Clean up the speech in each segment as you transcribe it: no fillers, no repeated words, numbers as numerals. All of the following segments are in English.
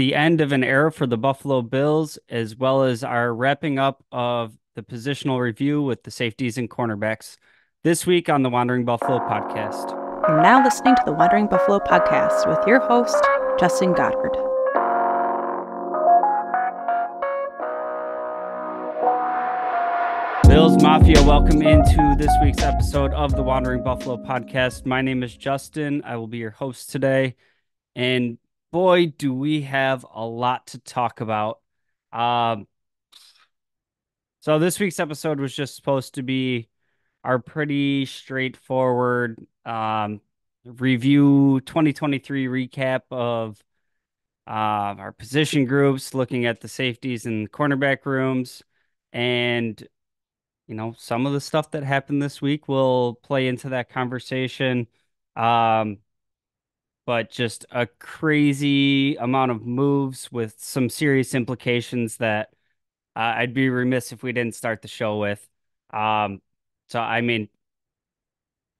the end of an era for the Buffalo Bills, as well as our wrapping up of the positional review with the safeties and cornerbacks this week on the Wandering Buffalo Podcast. You're now listening to the Wandering Buffalo Podcast with your host, Justin Goddard. Bills Mafia, welcome into this week's episode of the Wandering Buffalo Podcast. My name is Justin. I will be your host today. And boy, do we have a lot to talk about. So this week's episode was just supposed to be our pretty straightforward review, 2023 recap of our position groups, looking at the safeties and cornerback rooms, and you know, some of the stuff that happened this week will play into that conversation. But just a crazy amount of moves with some serious implications that I'd be remiss if we didn't start the show with. So, I mean,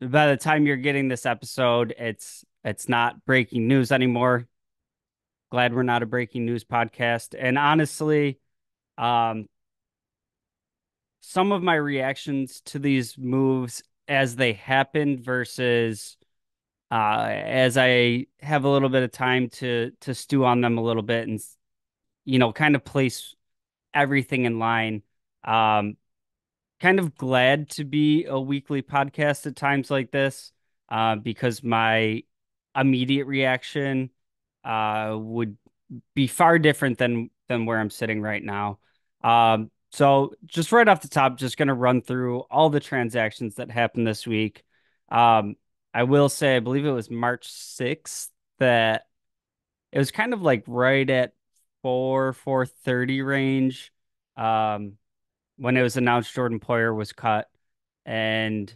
by the time you're getting this episode, it's not breaking news anymore. Glad we're not a breaking news podcast. And honestly, some of my reactions to these moves as they happened versus as I have a little bit of time to stew on them a little bit and, you know, kind of place everything in line. Kind of glad to be a weekly podcast at times like this because my immediate reaction would be far different than where I'm sitting right now. So just right off the top, just going to run through all the transactions that happened this week. I will say, I believe it was March 6th that it was kind of like right at 4:30 range when it was announced Jordan Poyer was cut. And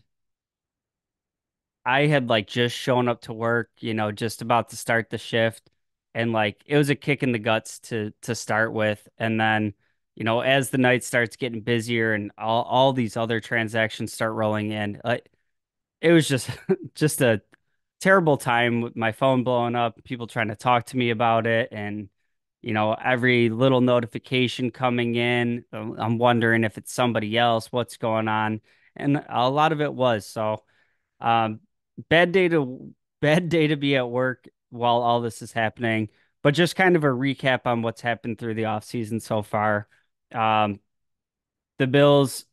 I had like just shown up to work, you know, just about to start the shift. And like, it was a kick in the guts to start with. And then, you know, as the night starts getting busier and all these other transactions start rolling in, it was just a terrible time with my phone blowing up, people trying to talk to me about it. And, you know, every little notification coming in, I'm wondering if it's somebody else, what's going on. And a lot of it was. So bad day to be at work while all this is happening, but just kind of a recap on what's happened through the offseason so far. The Bills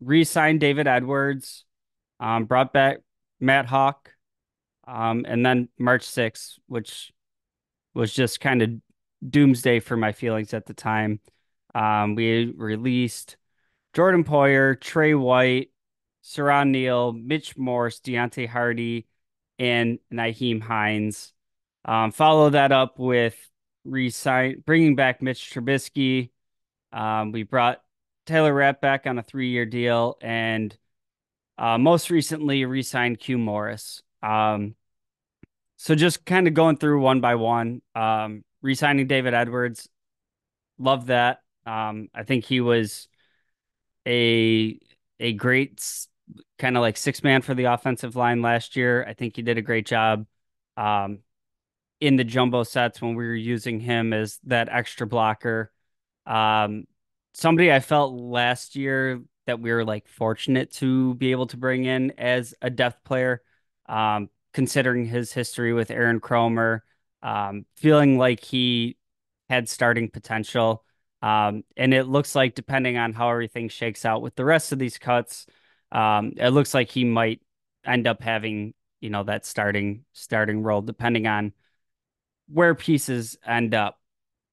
re-signed David Edwards, brought back Matt Hawk, and then March 6th, which was just kind of doomsday for my feelings at the time. We released Jordan Poyer, Trey White, Siran Neal, Mitch Morse, Deontay Hardy, and Nyheim Hines. Follow that up with bringing back Mitch Trubisky. We brought Taylor Rapp back on a 3-year deal, and most recently re-signed Quintin Morris. So just kind of going through one by one, re-signing David Edwards. Love that. I think he was a great kind of like sixth man for the offensive line last year. I think he did a great job in the jumbo sets when we were using him as that extra blocker. Somebody I felt last year that we were like fortunate to be able to bring in as a depth player, considering his history with Aaron Cromer, feeling like he had starting potential. And it looks like, depending on how everything shakes out with the rest of these cuts, it looks like he might end up having, you know, that starting role, depending on where pieces end up.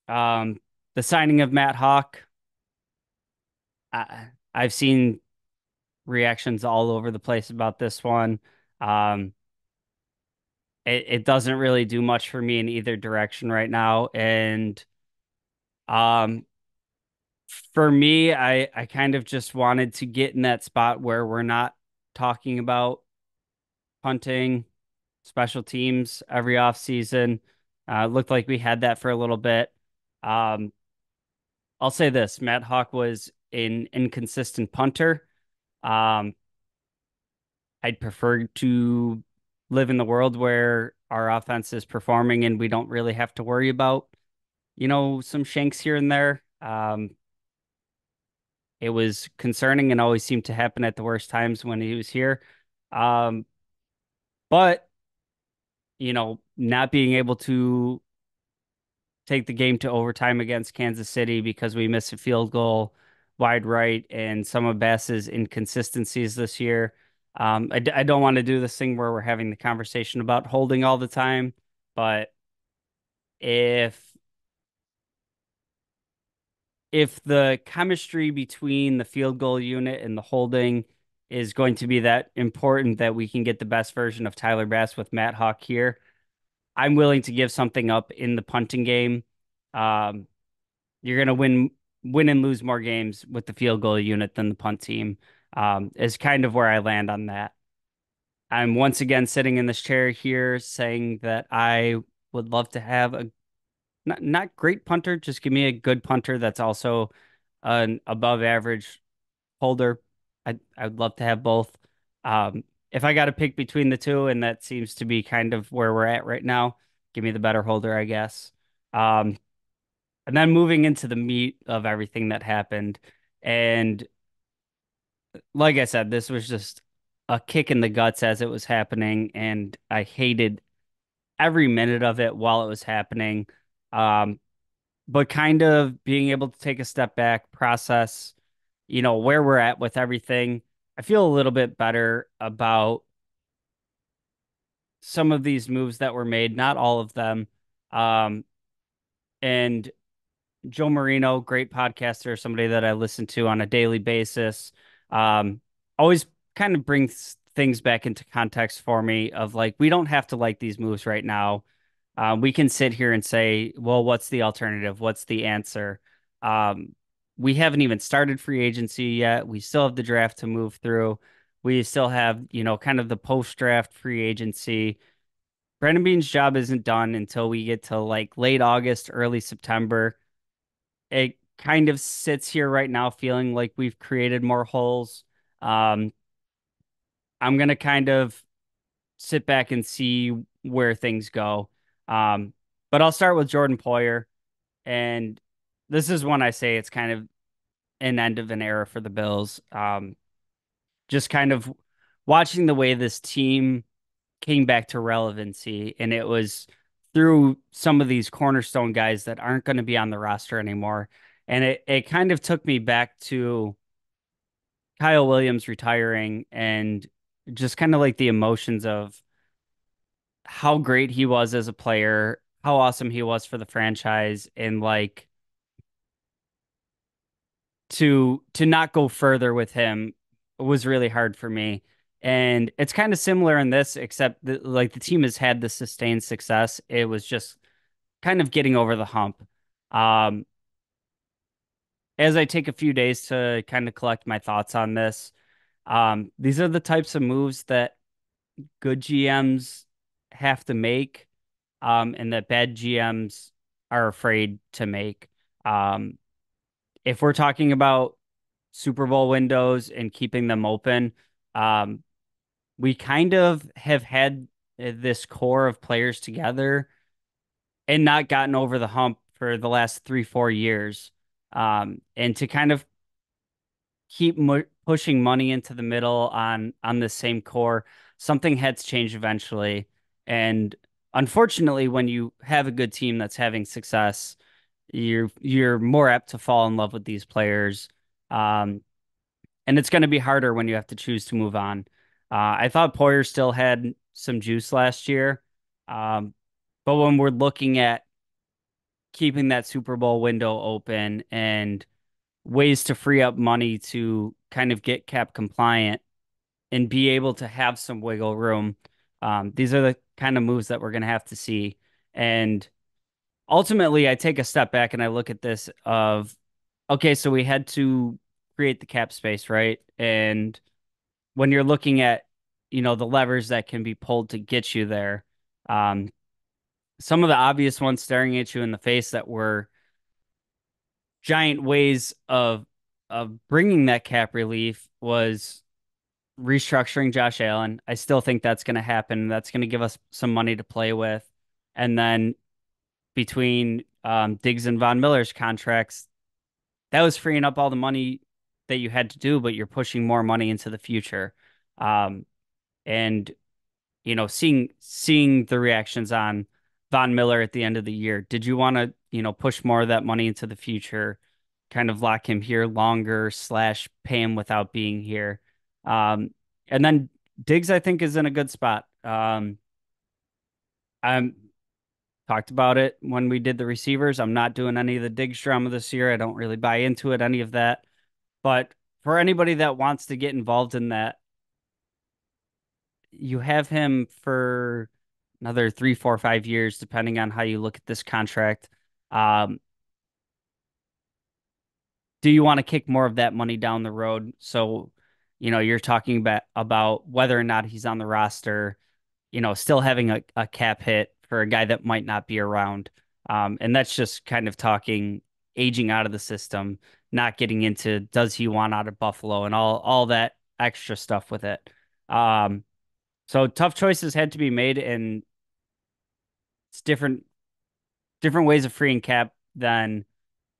The signing of Matt Hawk, I've seen reactions all over the place about this one. It doesn't really do much for me in either direction right now. And for me, I kind of just wanted to get in that spot where we're not talking about punting, special teams every offseason. It looked like we had that for a little bit. I'll say this, Matt Hawk was an inconsistent punter. I'd prefer to live in the world where our offense is performing and we don't really have to worry about you know, some shanks here and there. It was concerning and always seemed to happen at the worst times when he was here. But, you know, not being able to take the game to overtime against Kansas City because we missed a field goal wide right and some of Bass's inconsistencies this year. I don't want to do this thing where we're having the conversation about holding all the time, but if the chemistry between the field goal unit and the holding is going to be that important that we can get the best version of Tyler Bass with Matt Hawk here, I'm willing to give something up in the punting game. You're going to win and lose more games with the field goal unit than the punt team, is kind of where I land on that. I'm once again sitting in this chair here saying that I would love to have a not great punter. Just give me a good punter that's also an above average holder. I'd love to have both. If I got to pick between the two, and that seems to be kind of where we're at right now, give me the better holder, I guess. And then moving into the meat of everything that happened. And like I said, this was just a kick in the guts as it was happening. And I hated every minute of it while it was happening. But kind of being able to take a step back, process, you know, where we're at with everything. I feel a little bit better about some of these moves that were made, not all of them. And Joe Marino, great podcaster, somebody that I listen to on a daily basis, always kind of brings things back into context for me of like, we don't have to like these moves right now. We can sit here and say, well, what's the alternative? What's the answer? We haven't even started free agency yet. We still have the draft to move through. We still have, you know, kind of the post-draft free agency. Brandon Bean's job isn't done until we get to like late August, early September. It kind of sits here right now feeling like we've created more holes. I'm going to kind of sit back and see where things go. But I'll start with Jordan Poyer, and this is one I say it's kind of an end of an era for the Bills. Just kind of watching the way this team came back to relevancy, and it was through some of these cornerstone guys that aren't going to be on the roster anymore. And it kind of took me back to Kyle Williams retiring and just kind of like the emotions of how great he was as a player, how awesome he was for the franchise, and like to not go further with him was really hard for me. And it's kind of similar in this, except that, like, the team has had the sustained success. It was just kind of getting over the hump. As I take a few days to kind of collect my thoughts on this, these are the types of moves that good GMs have to make, and that bad GMs are afraid to make. If we're talking about Super Bowl windows and keeping them open, we kind of have had this core of players together and not gotten over the hump for the last 3-4 years. And to kind of keep pushing money into the middle on the same core, something had to change eventually. And unfortunately, when you have a good team that's having success, you're more apt to fall in love with these players. And it's going to be harder when you have to choose to move on. I thought Poyer still had some juice last year. But when we're looking at keeping that Super Bowl window open and ways to free up money to kind of get cap compliant and be able to have some wiggle room, these are the kind of moves that we're going to have to see. And ultimately, I take a step back and I look at this of, okay, so we had to create the cap space, right? And when you're looking at, you know, the levers that can be pulled to get you there, some of the obvious ones staring at you in the face that were giant ways of bringing that cap relief was restructuring Josh Allen. I still think that's going to happen. That's going to give us some money to play with. And then between Diggs and Von Miller's contracts, that was freeing up all the money that you had to do, but you're pushing more money into the future. And, you know, seeing the reactions on Von Miller at the end of the year, did you want to, you know, push more of that money into the future, kind of lock him here longer / pay him without being here? And then Diggs, I think, is in a good spot. I'm talked about it when we did the receivers. I'm not doing any of the Diggs drama this year. I don't really buy into it, any of that. But for anybody that wants to get involved in that, you have him for another 3, 4, 5 years, depending on how you look at this contract. Do you want to kick more of that money down the road? So, you know, you're talking about whether or not he's on the roster, you know, still having a cap hit for a guy that might not be around. And that's just kind of talking aging out of the system, not getting into does he want out of Buffalo and all that extra stuff with it. So tough choices had to be made, and it's different ways of freeing cap than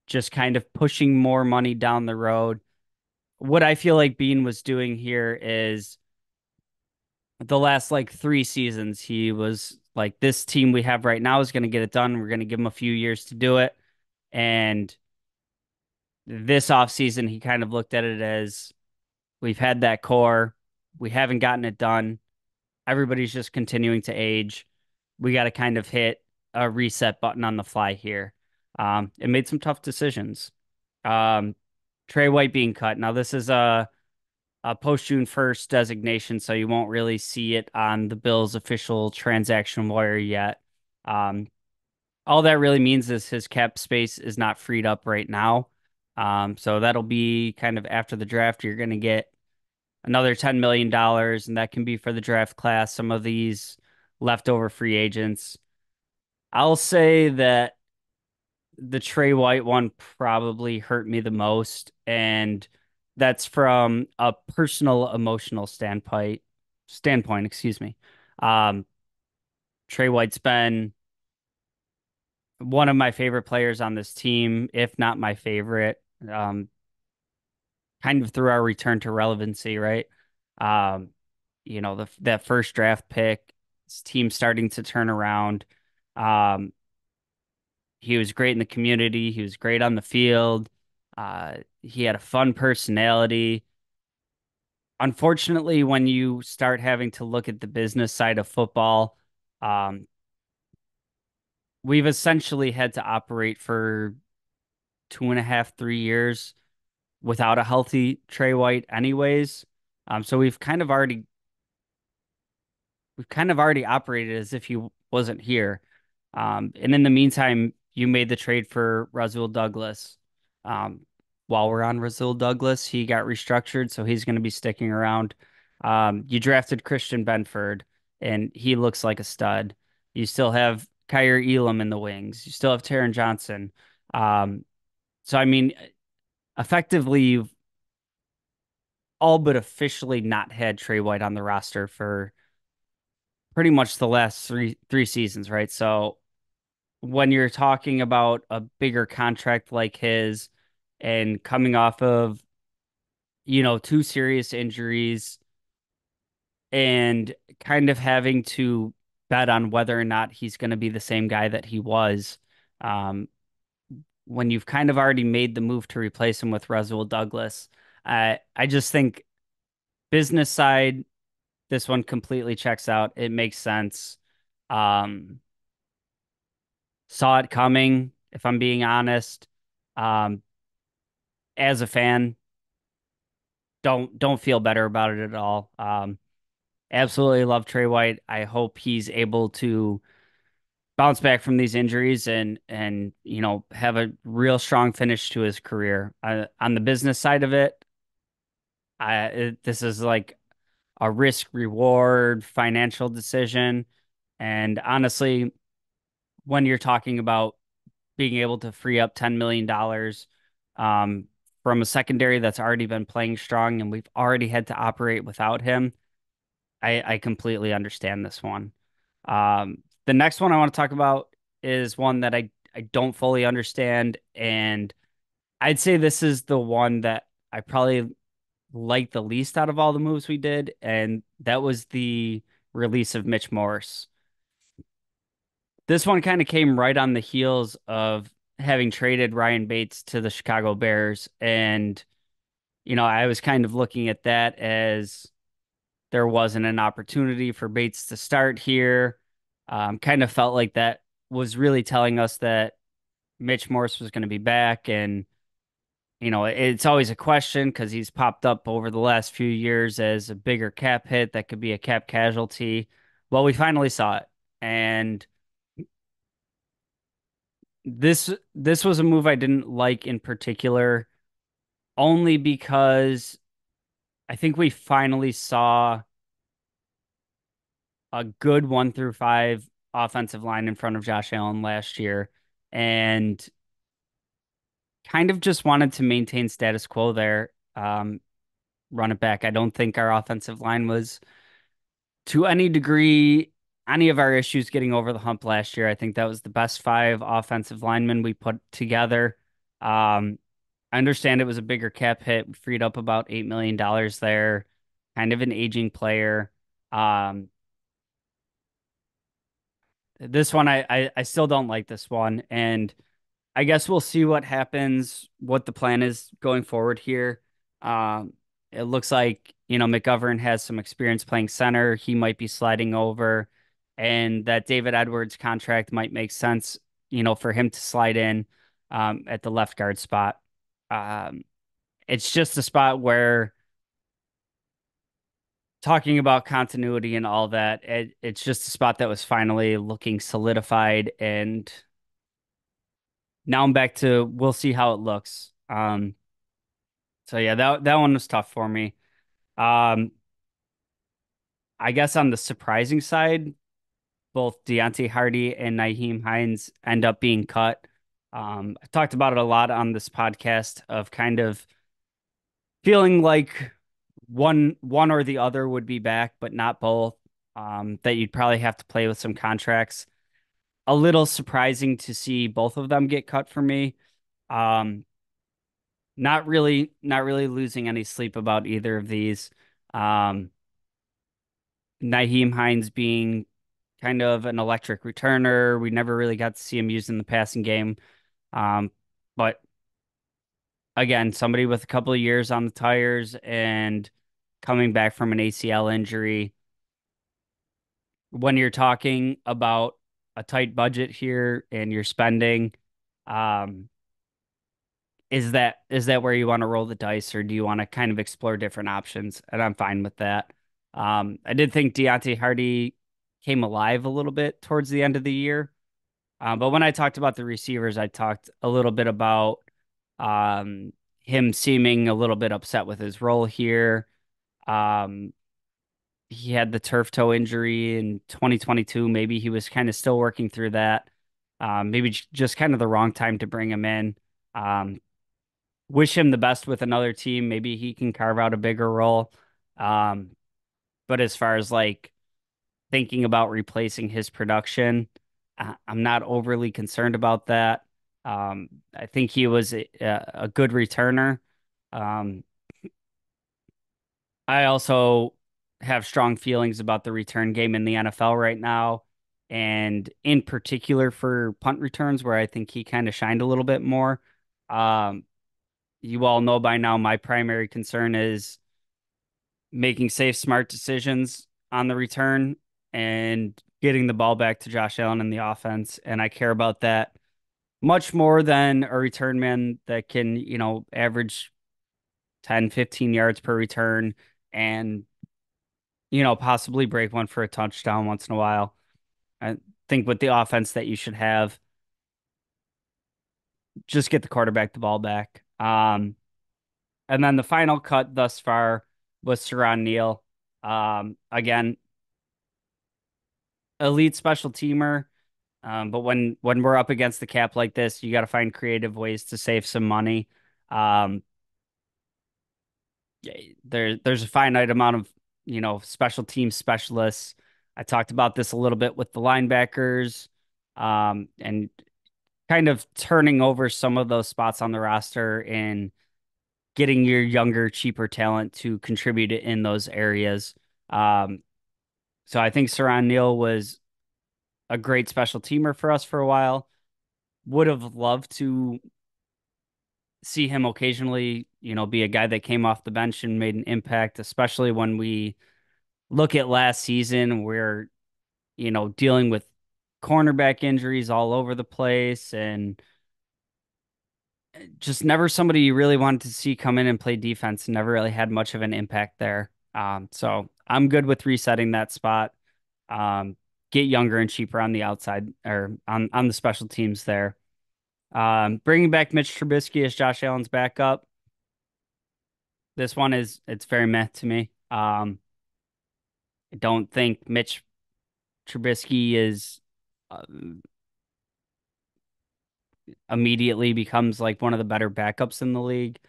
just kind of pushing more money down the road. What I feel like Bean was doing here is the last like 3 seasons, he was like, this team we have right now is going to get it done. We're going to give him a few years to do it. And this offseason, he kind of looked at it as, we've had that core. We haven't gotten it done. Everybody's just continuing to age. We got to kind of hit a reset button on the fly here. It made some tough decisions. Trey White being cut. Now, this is a post-June 1st designation, so you won't really see it on the Bills' official transaction wire yet. All that really means is his cap space is not freed up right now. So that'll be kind of after the draft. You're going to get another $10 million, and that can be for the draft class, some of these leftover free agents. I'll say that the Trey White one probably hurt me the most, and that's from a personal, emotional standpoint, excuse me. Trey White's been one of my favorite players on this team, if not my favorite, kind of through our return to relevancy, right? You know, that first draft pick, his team starting to turn around. He was great in the community. He was great on the field. He had a fun personality. Unfortunately, when you start having to look at the business side of football, we've essentially had to operate for 2.5, 3 years without a healthy Trey White anyways. So we've kind of already operated as if he wasn't here. And in the meantime, you made the trade for Rasul Douglas. While we're on Rasul Douglas, he got restructured, so he's going to be sticking around. You drafted Christian Benford, and he looks like a stud. You still have Kaiir Elam in the wings. You still have Taron Johnson. So, I mean, effectively, you've all but officially not had Trey White on the roster for pretty much the last three seasons, right? So when you're talking about a bigger contract like his and coming off of, you know, 2 serious injuries and kind of having to bet on whether or not he's going to be the same guy that he was, when you've kind of already made the move to replace him with Rasul Douglas, I just think business side, this one completely checks out. It makes sense. Saw it coming, if I'm being honest. As a fan, don't feel better about it at all. Absolutely love Trey White. I hope he's able to bounce back from these injuries and you know, have a real strong finish to his career. On the business side of it, this is like a risk-reward financial decision. And honestly, when you're talking about being able to free up $10 million from a secondary that's already been playing strong and we've already had to operate without him, I completely understand this one. The next one I want to talk about is one that I I don't fully understand. And I'd say this is the one that I probably like the least out of all the moves we did. And that was the release of Mitch Morse. This one kind of came right on the heels of having traded Ryan Bates to the Chicago Bears. And, you know, I was kind of looking at that as there wasn't an opportunity for Bates to start here. Kind of felt like that was really telling us that Mitch Morse was going to be back. And, you know, it's always a question because he's popped up over the last few years as a bigger cap hit that could be a cap casualty. Well, we finally saw it. And this was a move I didn't like in particular, only because I think we finally saw a good 1-5 offensive line in front of Josh Allen last year and kind of just wanted to maintain status quo there, run it back. I don't think our offensive line was to any degree any of our issues getting over the hump last year. I think that was the best five offensive linemen we put together. I understand it was a bigger cap hit. We freed up about $8 million there, kind of an aging player. This one, I still don't like this one. And I guess we'll see what happens, what the plan is going forward here. It looks like, you know, McGovern has some experience playing center. He might be sliding over. And that David Edwards contract might make sense, you know, for him to slide in at the left guard spot. It's just a spot where talking about continuity and all that, it's just a spot that was finally looking solidified. And now I'm back to we'll see how it looks. So, yeah, that one was tough for me. I guess on the surprising side, both Deontay Hardy and Nyheim Hines end up being cut. I've talked about it a lot on this podcast of kind of feeling like one or the other would be back, but not both, that you'd probably have to play with some contracts. A little surprising to see both of them get cut for me. Not really losing any sleep about either of these. Nyheim Hines being kind of an electric returner. We never really got to see him used in the passing game. But again, somebody with a couple of years on the tires and coming back from an ACL injury. When you're talking about a tight budget here and you're spending, is that where you want to roll the dice, or do you want to kind of explore different options? And I'm fine with that. I did think Deontay Hardy came alive a little bit towards the end of the year. But when I talked about the receivers, I talked a little bit about him seeming a little bit upset with his role here. He had the turf toe injury in 2022. Maybe he was kind of still working through that. Maybe just kind of the wrong time to bring him in. Wish him the best with another team. Maybe he can carve out a bigger role. But as far as like thinking about replacing his production, I'm not overly concerned about that. I think he was a good returner. I also have strong feelings about the return game in the NFL right now, and in particular for punt returns, where I think he kind of shined a little bit more. You all know by now my primary concern is making safe, smart decisions on the return and getting the ball back to Josh Allen in the offense. And I care about that much more than a return man that can, you know, average 10, 15 yards per return and, you know, possibly break one for a touchdown once in a while. I think with the offense that you should have, just get the quarterback the ball back. And then the final cut thus far was Siran Neal. Again, elite special teamer. But when we're up against the cap like this, you got to find creative ways to save some money. There's a finite amount of, you know, special team specialists. I talked about this a little bit with the linebackers. And kind of turning over some of those spots on the roster and getting your younger, cheaper talent to contribute in those areas. So I think Siran Neal was a great special teamer for us for a while. Would have loved to see him occasionally, you know, be a guy that came off the bench and made an impact, especially when we look at last season where, you know, dealing with cornerback injuries all over the place and just never somebody you really wanted to see come in and play defense, and never really had much of an impact there. So I'm good with resetting that spot. Get younger and cheaper on the outside or on the special teams there. Bringing back Mitch Trubisky as Josh Allen's backup. This one is, it's very meh to me. I don't think Mitch Trubisky is immediately becomes like one of the better backups in the league.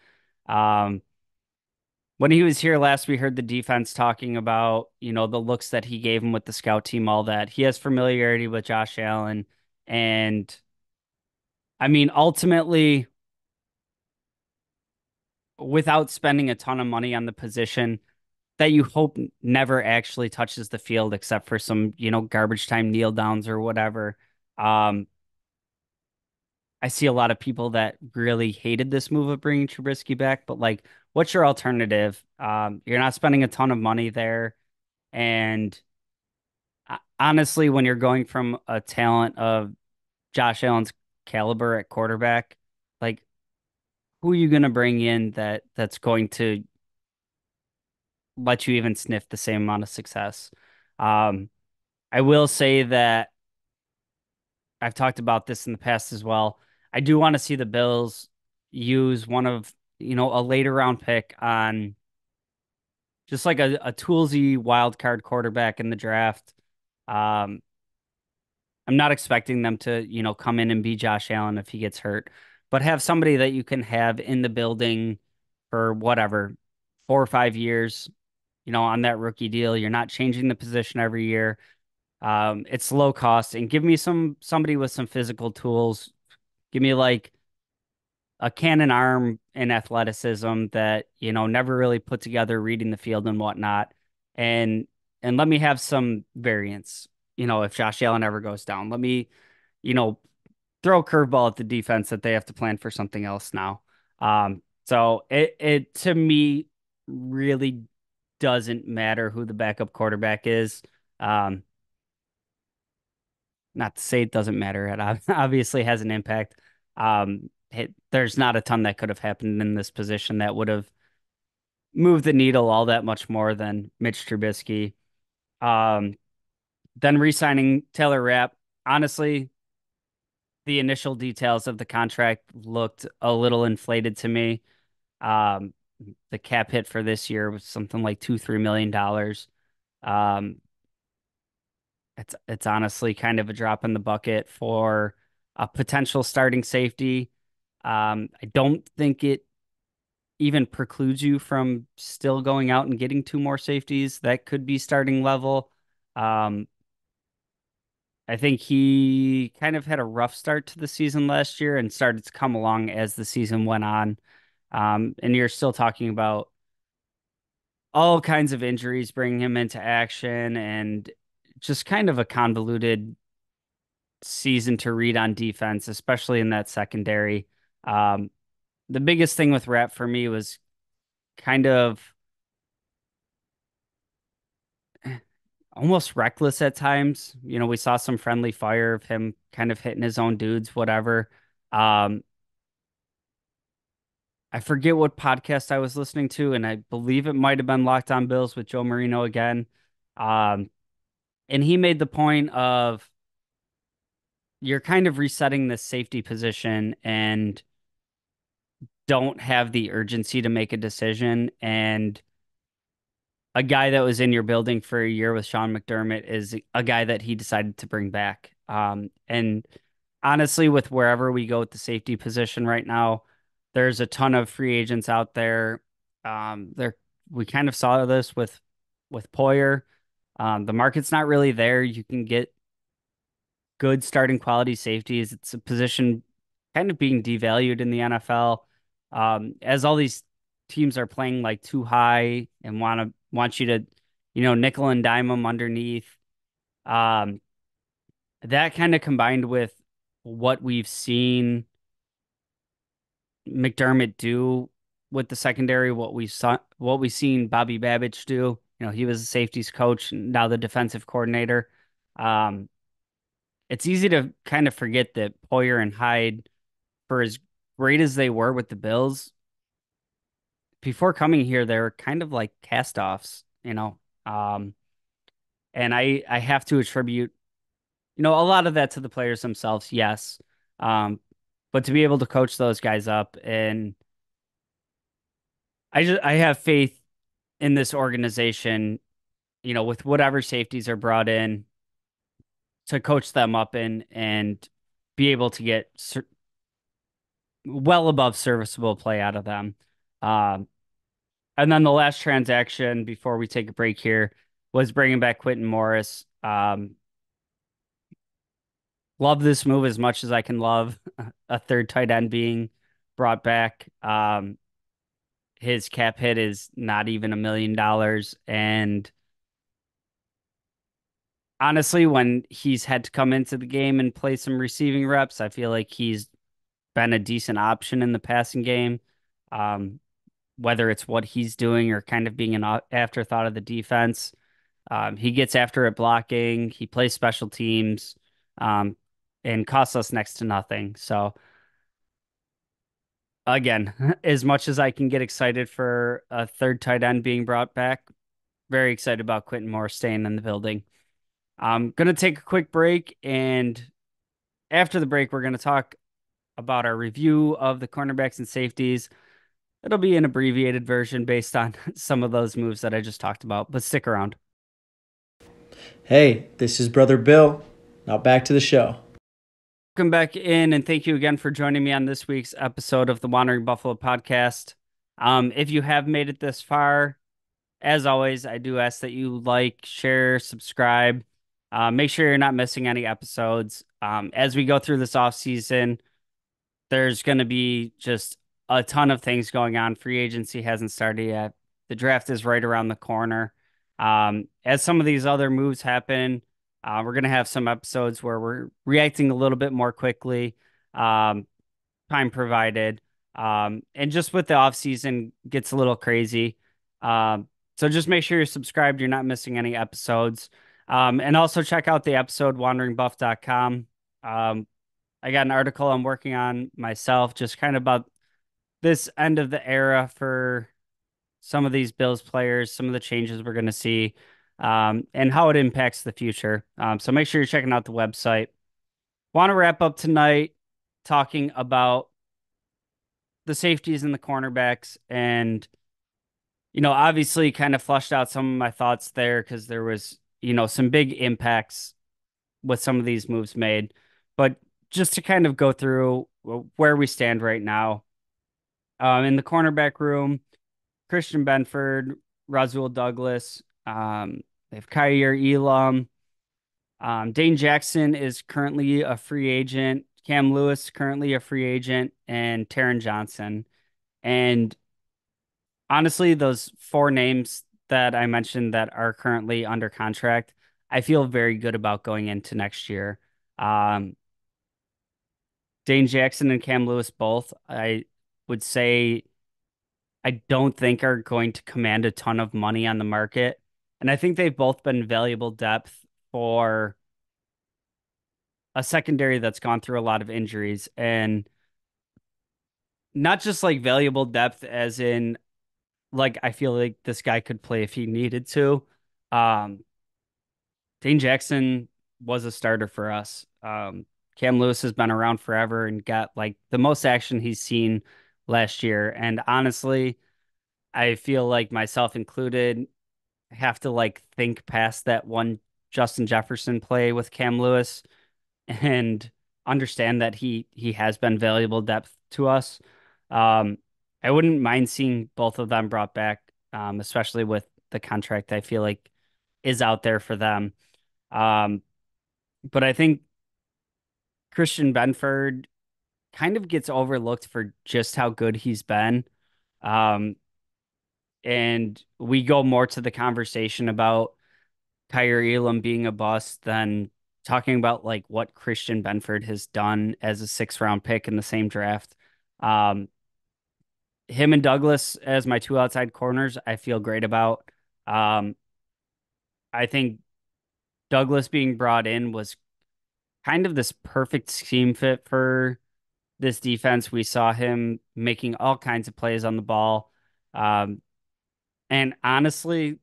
When he was here last, we heard the defense talking about, you know, the looks that he gave him with the scout team, all that. He has familiarity with Josh Allen. And I mean, ultimately, without spending a ton of money on the position that you hope never actually touches the field except for some, you know, garbage time kneel downs or whatever. I see a lot of people that really hated this move of bringing Trubisky back, but like, what's your alternative? You're not spending a ton of money there. And honestly, when you're going from a talent of Josh Allen's caliber at quarterback, like who are you going to bring in that's going to let you even sniff the same amount of success? I will say that I've talked about this in the past as well. I do want to see the Bills use one of, you know, a later round pick on just like a toolsy wild card quarterback in the draft. I'm not expecting them to, you know, come in and be Josh Allen if he gets hurt, but have somebody that you can have in the building for whatever, 4 or 5 years, you know, on that rookie deal. You're not changing the position every year. It's low cost, and give me somebody with some physical tools. Give me like a cannon arm and athleticism that, you know, never really put together reading the field and whatnot. And let me have some variance, you know, if Josh Allen ever goes down, let me, you know, throw a curveball at the defense that they have to plan for something else now. So it to me really doesn't matter who the backup quarterback is. Not to say it doesn't matter. It obviously has an impact. There's not a ton that could have happened in this position that would have moved the needle all that much more than Mitch Trubisky. Then re-signing Taylor Rapp. Honestly, the initial details of the contract looked a little inflated to me. The cap hit for this year was something like $2-3 million. It's honestly kind of a drop in the bucket for a potential starting safety. I don't think it even precludes you from still going out and getting 2 more safeties that could be starting level. I think he kind of had a rough start to the season last year and started to come along as the season went on. And you're still talking about all kinds of injuries, bringing him into action, and just kind of a convoluted season to read on defense, especially in that secondary. The biggest thing with Rapp for me was kind of almost reckless at times. You know, we saw some friendly fire of him kind of hitting his own dudes, whatever. I forget what podcast I was listening to, and I believe it might have been Locked On Bills with Joe Marino again. And he made the point of you're kind of resetting the safety position and don't have the urgency to make a decision. And a guy that was in your building for a year with Sean McDermott is a guy that he decided to bring back. And honestly, with wherever we go with the safety position right now, there's a ton of free agents out there. We kind of saw this with Poyer. The market's not really there. You can get good starting quality safeties. It's a position kind of being devalued in the NFL, as all these teams are playing like too high and want you to, you know, nickel and dime them underneath. That kind of combined with what we've seen McDermott do with the secondary, what we've seen Bobby Babich do. You know, he was a safeties coach, now the defensive coordinator. It's easy to kind of forget that Poyer and Hyde, for as great as they were with the Bills, before coming here, they were kind of like cast-offs, you know. And I have to attribute, you know, a lot of that to the players themselves, yes. But to be able to coach those guys up, and I have faith in this organization, you know, with whatever safeties are brought in, to coach them up and be able to get well above serviceable play out of them. And then the last transaction before we take a break here was bringing back Quintin Morris. Love this move as much as I can love a third tight end being brought back. His cap hit is not even $1 million. And honestly, when he's had to come into the game and play some receiving reps, I feel like he's been a decent option in the passing game, whether it's what he's doing or kind of being an afterthought of the defense. He gets after it blocking. He plays special teams, and costs us next to nothing. So, again, as much as I can get excited for a third tight end being brought back, very excited about Quintin Morris staying in the building. I'm going to take a quick break, and after the break, we're going to talk about our review of the cornerbacks and safeties. It'll be an abbreviated version based on some of those moves that I just talked about, but stick around. Hey, this is Brother Bill. Now back to the show. Welcome back in, and thank you again for joining me on this week's episode of the Wandering Buffalo Podcast. If you have made it this far, as always, I do ask that you like, share, subscribe. Make sure you're not missing any episodes. As we go through this offseason, there's going to be just a ton of things going on. Free agency hasn't started yet. The draft is right around the corner. As some of these other moves happen, we're going to have some episodes where we're reacting a little bit more quickly, time provided. And just with the offseason gets a little crazy. So just make sure you're subscribed. You're not missing any episodes. And also check out the episode, wanderingbuff.com. I got an article I'm working on myself, just kind of about this end of the era for some of these Bills players, some of the changes we're going to see, and how it impacts the future. So make sure you're checking out the website. Want to wrap up tonight talking about the safeties and the cornerbacks, and, you know, obviously kind of flushed out some of my thoughts there because there was, you know, some big impacts with some of these moves made, but just to kind of go through where we stand right now, in the cornerback room, Christian Benford, Rasul Douglas, they have Kaiir Elam, Dane Jackson is currently a free agent, Cam Lewis currently a free agent, and Taron Johnson. And honestly, those four names that I mentioned that are currently under contract, I feel very good about going into next year. Dane Jackson and Cam Lewis both, I would say, I don't think are going to command a ton of money on the market. And I think they've both been valuable depth for a secondary that's gone through a lot of injuries, and not just like valuable depth as in, like, I feel like this guy could play if he needed to. Dane Jackson was a starter for us. Cam Lewis has been around forever and got like the most action he's seen last year. And honestly, I feel like myself included have to like think past that one Justin Jefferson play with Cam Lewis and understand that he has been valuable depth to us. I wouldn't mind seeing both of them brought back, especially with the contract I feel like is out there for them. But I think Christian Benford kind of gets overlooked for just how good he's been. And we go more to the conversation about Kaiir Elam being a bust than talking about like what Christian Benford has done as a 6th round pick in the same draft. Him and Douglas as my two outside corners, I feel great about. I think Douglas being brought in was kind of this perfect scheme fit for this defense. We saw him making all kinds of plays on the ball. And honestly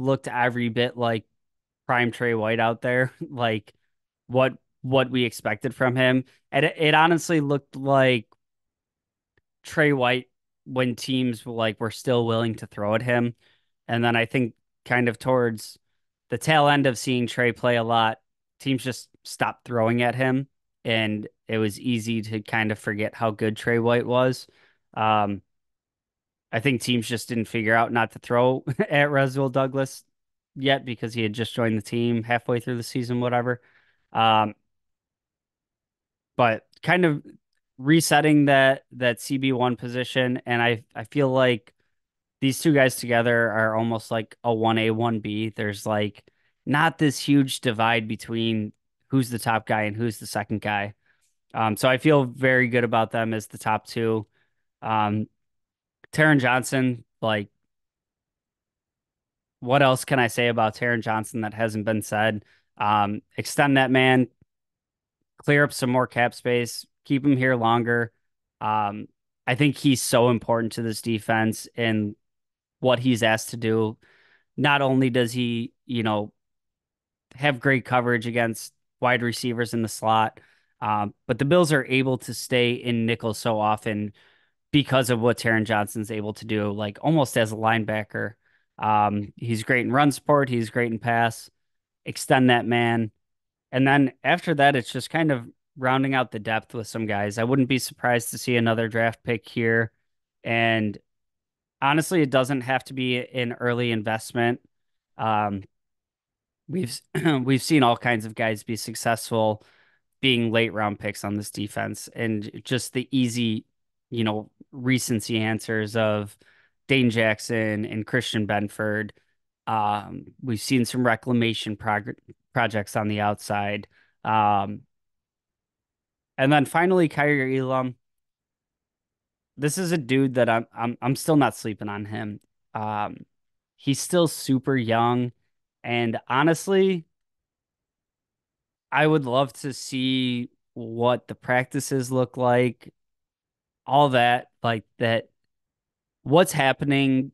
looked every bit like prime Trey White out there, like what we expected from him. And it honestly looked like Trey White when teams were still willing to throw at him. And then I think kind of towards the tail end of seeing Trey play a lot, teams just stopped throwing at him. And it was easy to kind of forget how good Trey White was. I think teams just didn't figure out not to throw at Rasul Douglas yet because he had just joined the team halfway through the season, whatever. But kind of resetting that CB1 position, and I feel like these two guys together are almost like a 1A, 1B. There's like not this huge divide between who's the top guy and who's the second guy. So I feel very good about them as the top two. Taron Johnson, like, what else can I say about Taron Johnson that hasn't been said? Extend that man, clear up some more cap space, keep him here longer. I think he's so important to this defense and what he's asked to do. Not only does he, have great coverage against wide receivers in the slot, but the Bills are able to stay in nickel so often because of what Taron Johnson's able to do, like almost as a linebacker. He's great in run support. He's great in pass. Extend that man. And then after that, it's just kind of rounding out the depth with some guys. I wouldn't be surprised to see another draft pick here. And honestly, it doesn't have to be an early investment. We've seen all kinds of guys be successful being late round picks on this defense, and just the easy, recency answers of Dane Jackson and Christian Benford. We've seen some reclamation projects on the outside. And then finally, Kaiir Elam. This is a dude that I'm still not sleeping on him. He's still super young. And honestly, I would love to see what the practices look like. All that, what's happening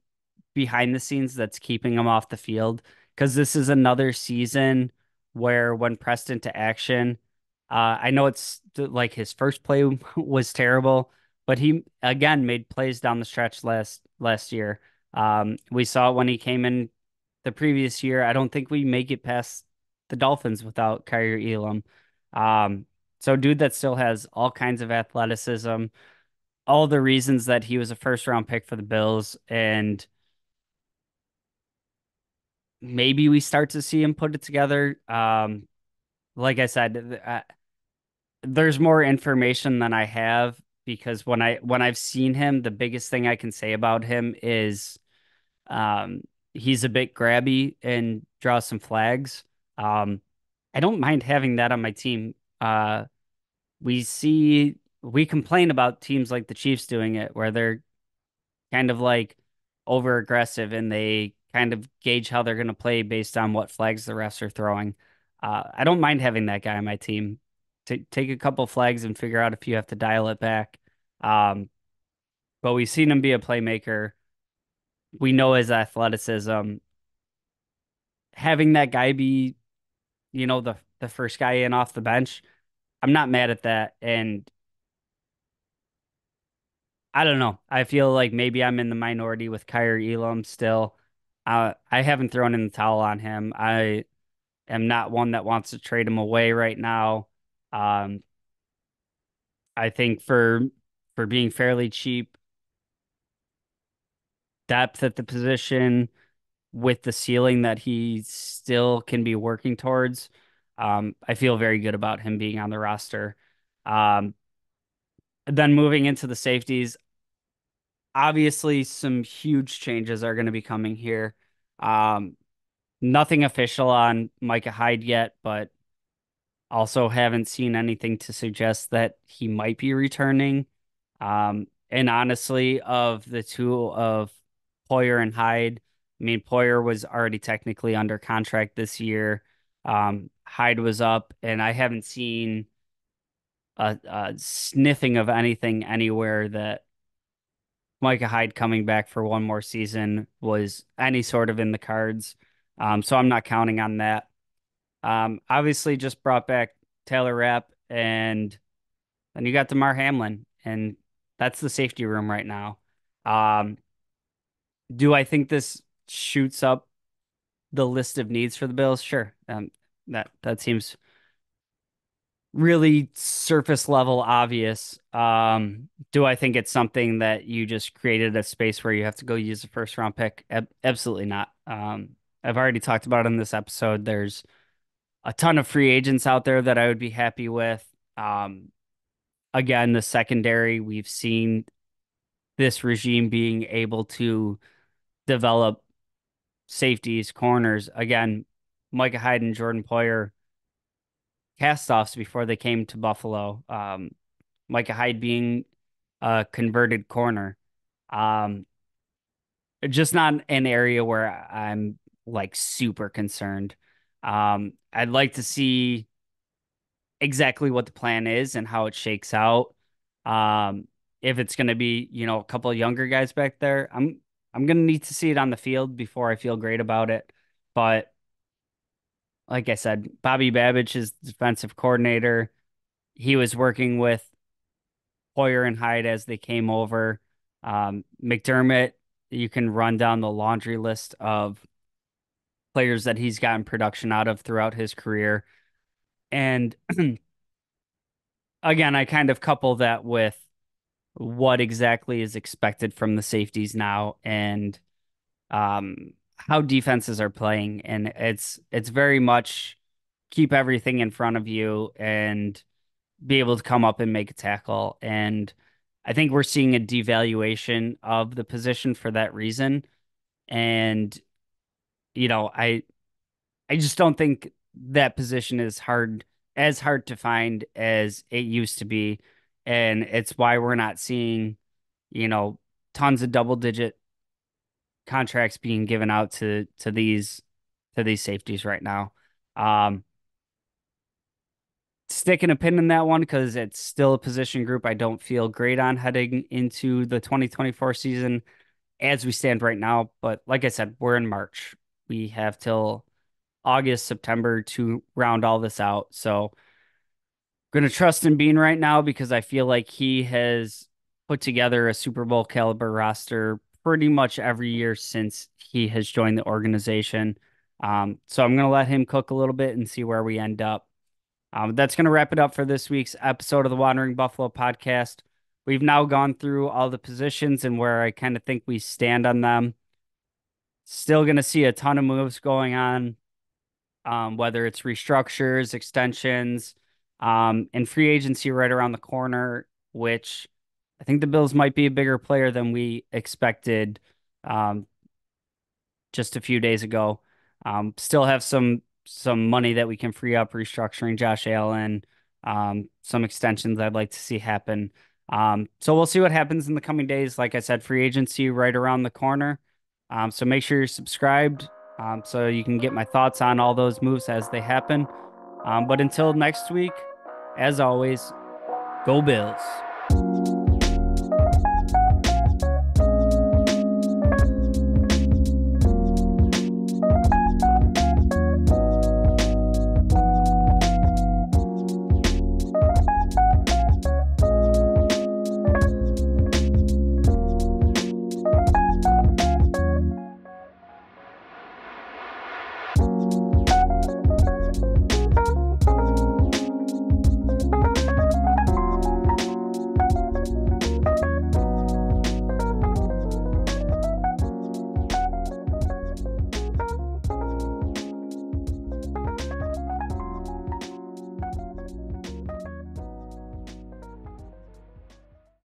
behind the scenes that's keeping him off the field. Because this is another season where when pressed into action, I know it's like his first play was terrible, but he, again, made plays down the stretch last year. We saw when he came in the previous year. I don't think we make it past the Dolphins without Kaiir Elam. So dude that still has all kinds of athleticism, all the reasons that he was a 1st round pick for the Bills, and maybe we start to see him put it together. Like I said, there's more information than I have, because when I've seen him, the biggest thing I can say about him is he's a bit grabby and draws some flags. I don't mind having that on my team. We complain about teams like the Chiefs doing it, where they're kind of like over aggressive and they kind of gauge how they're going to play based on what flags the refs are throwing. I don't mind having that guy on my team. Take a couple flags and figure out if you have to dial it back. But we've seen him be a playmaker. We know his athleticism. Having that guy be, the first guy in off the bench, I'm not mad at that. And I don't know. I feel like maybe I'm in the minority with Kaiir Elam still. I haven't thrown in the towel on him. I am not one that wants to trade him away right now. I think for being fairly cheap, depth at the position with the ceiling that he still can be working towards, I feel very good about him being on the roster. Then moving into the safeties, obviously some huge changes are going to be coming here. Nothing official on Micah Hyde yet, but also haven't seen anything to suggest that he might be returning. And honestly, of the two of Poyer and Hyde, I mean, Poyer was already technically under contract this year. Hyde was up, and I haven't seen a sniffing of anything anywhere that Micah Hyde coming back for one more season was any sort of in the cards. So I'm not counting on that. Obviously just brought back Taylor Rapp, and then you got DeMar Hamlin, and that's the safety room right now. Do I think this shoots up the list of needs for the Bills? Sure. That seems really surface level obvious. Do I think it's something that you just created a space where you have to go use a first round pick? Absolutely not. I've already talked about it in this episode. There's a ton of free agents out there that I would be happy with. Again, the secondary, we've seen this regime being able to develop safeties, corners. Again, Micah Hyde and Jordan Poyer castoffs before they came to Buffalo. Micah Hyde being a converted corner. Just not an area where I'm like super concerned. I'd like to see exactly what the plan is and how it shakes out. If it's going to be, a couple of younger guys back there, I'm going to need to see it on the field before I feel great about it. But like I said, Bobby Babich is defensive coordinator. He was working with Poyer and Hyde as they came over. McDermott, you can run down the laundry list of players that he's gotten production out of throughout his career. And again, I kind of couple that with what exactly is expected from the safeties now and how defenses are playing. And it's very much keep everything in front of you and be able to come up and make a tackle. And I think we're seeing a devaluation of the position for that reason. And, I just don't think that position is hard to find as it used to be. And it's why we're not seeing, tons of double-digit contracts being given out to these safeties right now. Sticking a pin in that one because it's still a position group I don't feel great on heading into the 2024 season as we stand right now. But like I said, we're in March. We have till August, September to round all this out. So I'm going to trust in Bean right now because I feel like he has put together a Super Bowl caliber roster pretty much every year since he has joined the organization. So I'm going to let him cook a little bit and see where we end up. That's going to wrap it up for this week's episode of the Wandering Buffalo podcast. We've now gone through all the positions and where I kind of think we stand on them. Still going to see a ton of moves going on, whether it's restructures, extensions, and free agency right around the corner, which I think the Bills might be a bigger player than we expected just a few days ago. Still have some money that we can free up restructuring Josh Allen, some extensions I'd like to see happen. So we'll see what happens in the coming days. Like I said, free agency right around the corner. So make sure you're subscribed so you can get my thoughts on all those moves as they happen. But until next week, as always, go Bills.